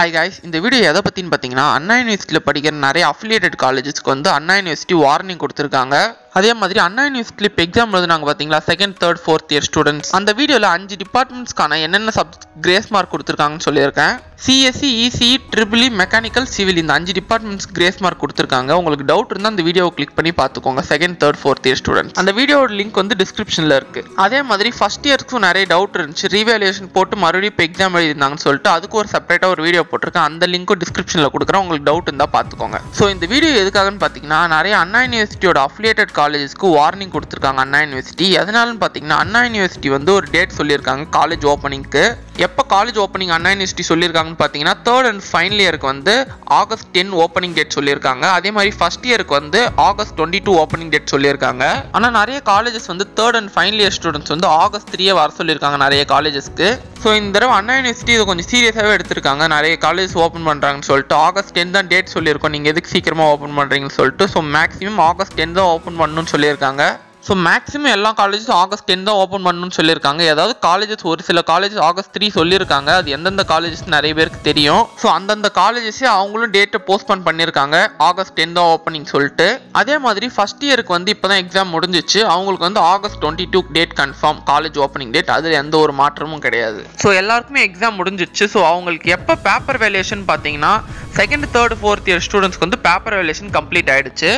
Hi guys, in the video எதை பத்தின்னு பாத்தீங்கன்னா அண்ணா யுனிவர்சிட்டில படிக்கிற நிறைய affiliated collegesக்கு வந்து அண்ணா யுனிவர்சிட்டி வார்னிங் கொடுத்திருக்காங்க. அதே மாதிரி அண்ணா யுனிவர்சிட்டி எக்ஸாம் எழுதுனாங்க பாத்தீங்களா second third fourth year students. அந்த வீடியோல 5 டிபார்ட்மெண்ட்ஸ்கான என்னென்ன சப்ஜெக்ட் கிரேஸ் மார்க் கொடுத்திருக்காங்கன்னு சொல்லியிருக்கேன். CSC, EC, triple E, mechanical, civil இந்த 5 டிபார்ட்மெண்ட்ஸ் கிரேஸ் மார்க் கொடுத்திருக்காங்க. உங்களுக்கு டவுட் இருந்தா அந்த வீடியோவை கிளிக் பண்ணி பாத்துக்கோங்க. Second third fourth year students அந்த வீடியோட லிங்க் வந்து டிஸ்கிரிப்ஷன்ல இருக்கு. அதே மாதிரி ஃபர்ஸ்ட் இயர்க்கு நிறைய டவுட் இருந்துச்சு, ரீவேல்யூஷன் போட்டு மறுபடியும் எக்ஸாம் எழுதினாங்கன்னு சொல்லிட்டு அதுக்கு ஒரு செப்பரேட்டா ஒரு வீடியோ போட்டிருக்கேன். அந்த லிங்க்கும் டிஸ்கிரிப்ஷன்ல கொடுக்குறேன். உங்களுக்கு டவுட் இருந்தா பாத்துக்கோங்க. சோ இந்த வீடியோ எதுக்காகன்னு பாத்தீங்கன்னா நிறைய அண்ணா யுனிவர்சிட்டியோட அஃபிலியேட்டட் காலேஜஸ்க்கு வார்னிங் கொடுத்திருக்காங்க அண்ணா யுனிவர்சிட்டி. எதனாலன்னு பாத்தீங்கன்னா அண்ணா யுனிவர்சிட்டி வந்து ஒரு டேட் சொல்லியிருக்காங்க காலேஜ் ஓப்பனிங்க்கு. எப்போ காலேஜ் ஓப்பனிங் அண்ணா யூனிவர்சிட்டி சொல்லியிருக்காங்கன்னு பார்த்தீங்கன்னா தேர்ட் அண்ட் ஃபைனல் இயருக்கு வந்து ஆகஸ்ட் 10 ஓப்பனிங் டேட் சொல்லியிருக்காங்க. அதே மாதிரி ஃபர்ஸ்ட் இயருக்கு வந்து ஆகஸ்ட் 22 ஓப்பனிங் டேட் சொல்லியிருக்காங்க. ஆனால் நிறைய காலேஜஸ் வந்து third and final year students வந்து ஆகஸ்ட் 3 வர சொல்லியிருக்காங்க நிறைய காலேஜஸ்க்கு. ஸோ இந்த தடவை அண்ணா யூனிவர்சிட்டி இதை கொஞ்சம் சீரியஸாகவே எடுத்திருக்காங்க. நிறைய காலேஜஸ் ஓப்பன் பண்ணுறாங்கன்னு சொல்லிட்டு ஆகஸ்ட் 10 தான் டேட் சொல்லியிருக்கோம், நீங்கள் எதுக்கு சீக்கிரமாக ஓப்பன் பண்ணுறீங்கன்னு சொல்லிட்டு. ஸோ மேக்ஸிமம் ஆகஸ்ட் 10 தான் ஓப்பன் பண்ணணும்னு சொல்லியிருக்காங்க. ஸோ மேக்ஸிமம் எல்லா காலேஜஸும் ஆகஸ்ட் 10 தான் ஓப்பன் பண்ணணும்னு சொல்லியிருக்காங்க. ஏதாவது காலேஜஸ் ஒரு சில காலேஜஸ் ஆகஸ்ட் 3 சொல்லியிருக்காங்க. அது எந்தெந்த காலேஜஸ் நிறைய பேருக்கு தெரியும். ஸோ அந்தந்த காலேஜஸே அவங்களும் டேட்டை போஸ்ட்போன் பண்ணியிருக்காங்க ஆகஸ்ட் 10 தான் ஓப்பனிங் சொல்லிட்டு. அதே மாதிரி ஃபர்ஸ்ட் இயருக்கு வந்து இப்போ தான் எக்ஸாம் முடிஞ்சிச்சு, அவங்களுக்கு வந்து August 22 date confirm college opening date. அதில் எந்த ஒரு மாற்றமும் கிடையாது. ஸோ எல்லாருக்குமே எக்ஸாம் முடிஞ்சிச்சு. ஸோ அவங்களுக்கு எப்போ பேப்பர் வேல்யூஷன் பார்த்தீங்கன்னா செகண்ட் தேர்ட் ஃபோர்த் இயர் ஸ்டூடெண்ட்ஸ்க்கு வந்து பேப்பர் வேல்யூஷன் கம்ப்ளீட் ஆயிடுச்சு.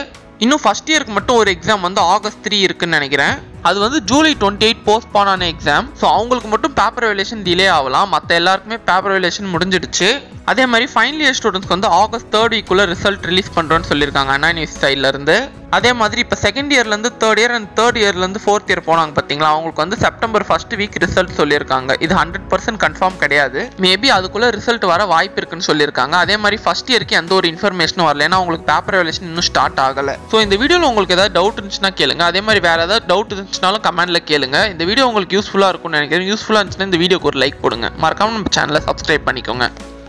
இன்னும் ஃபர்ஸ்ட் இயருக்கு மட்டும் ஒரு எக்ஸாம் வந்து ஆகஸ்ட் 3 இருக்குன்னு நினைக்கிறேன். அது வந்து ஜூலை 28 போஸ்ட்பான் ஆன எக்ஸாம். ஸோ அவங்களுக்கு மட்டும் பேப்பர் வேல்யூஷன் டிலே ஆகலாம், மற்ற எல்லாருக்குமே பேப்பர் வேல்யூஷன் முடிஞ்சிடுச்சு. அதே மாதிரி ஃபைனல் இயர் ஸ்டூடெண்ட்ஸ்க்கு வந்து ஆகஸ்ட் 3rd வீக்குள்ள ரிசல்ட் ரிலீஸ் பண்ணுறோன்னு சொல்லியிருக்காங்க அண்ணா யூனிவர்சிட்டி சைட்ல இருந்து. அதே மாதிரி இப்போ செகண்ட் இயர்லேருந்து தேர்ட் இயர் அண்ட் தேர்ட் இயர்லேருந்து ஃபோர்த் இயர் போனாங்க பார்த்தீங்களா, அவங்களுக்கு வந்து செப்டம்பர் 1 வீக் ரிசல்ட் சொல்லியிருக்காங்க. இது 100% கன்ஃபார்ம் கிடையாது, மேபி அதுக்குள்ளே ரிசல்ட் வர வாய்ப்பு இருக்குன்னு சொல்லியிருக்காங்க. அதே மாதிரி ஃபர்ஸ்ட் இயருக்கு எந்த ஒரு இன்ஃபர்மேஷனும் வரல, ஏன்னா அவங்களுக்கு பேப்பர் வேல்யூஷன் இன்னும் ஸ்டார்ட் ஆகலை. ஸோ இந்த வீடியோவில் உங்களுக்கு ஏதாவது டவுட் இருந்துச்சுன்னா கேளுங்க. அதே மாதிரி வேறு ஏதாவது டவுட் இருந்துச்சுனாலும் கமெண்ட்டில் கேளுங்க. இந்த வீடியோ உங்களுக்கு யூஸ்ஃபுல்லாக இருக்கும்னு நினைக்கிறேன். யூஸ்ஃபுல்லாக இருந்துச்சுன்னா இந்த வீடியோக்கு ஒரு லைக் போடுங்க. மறக்காமல் நம்ம சேனலை சப்ஸ்கிரைப் பண்ணிக்கோங்க.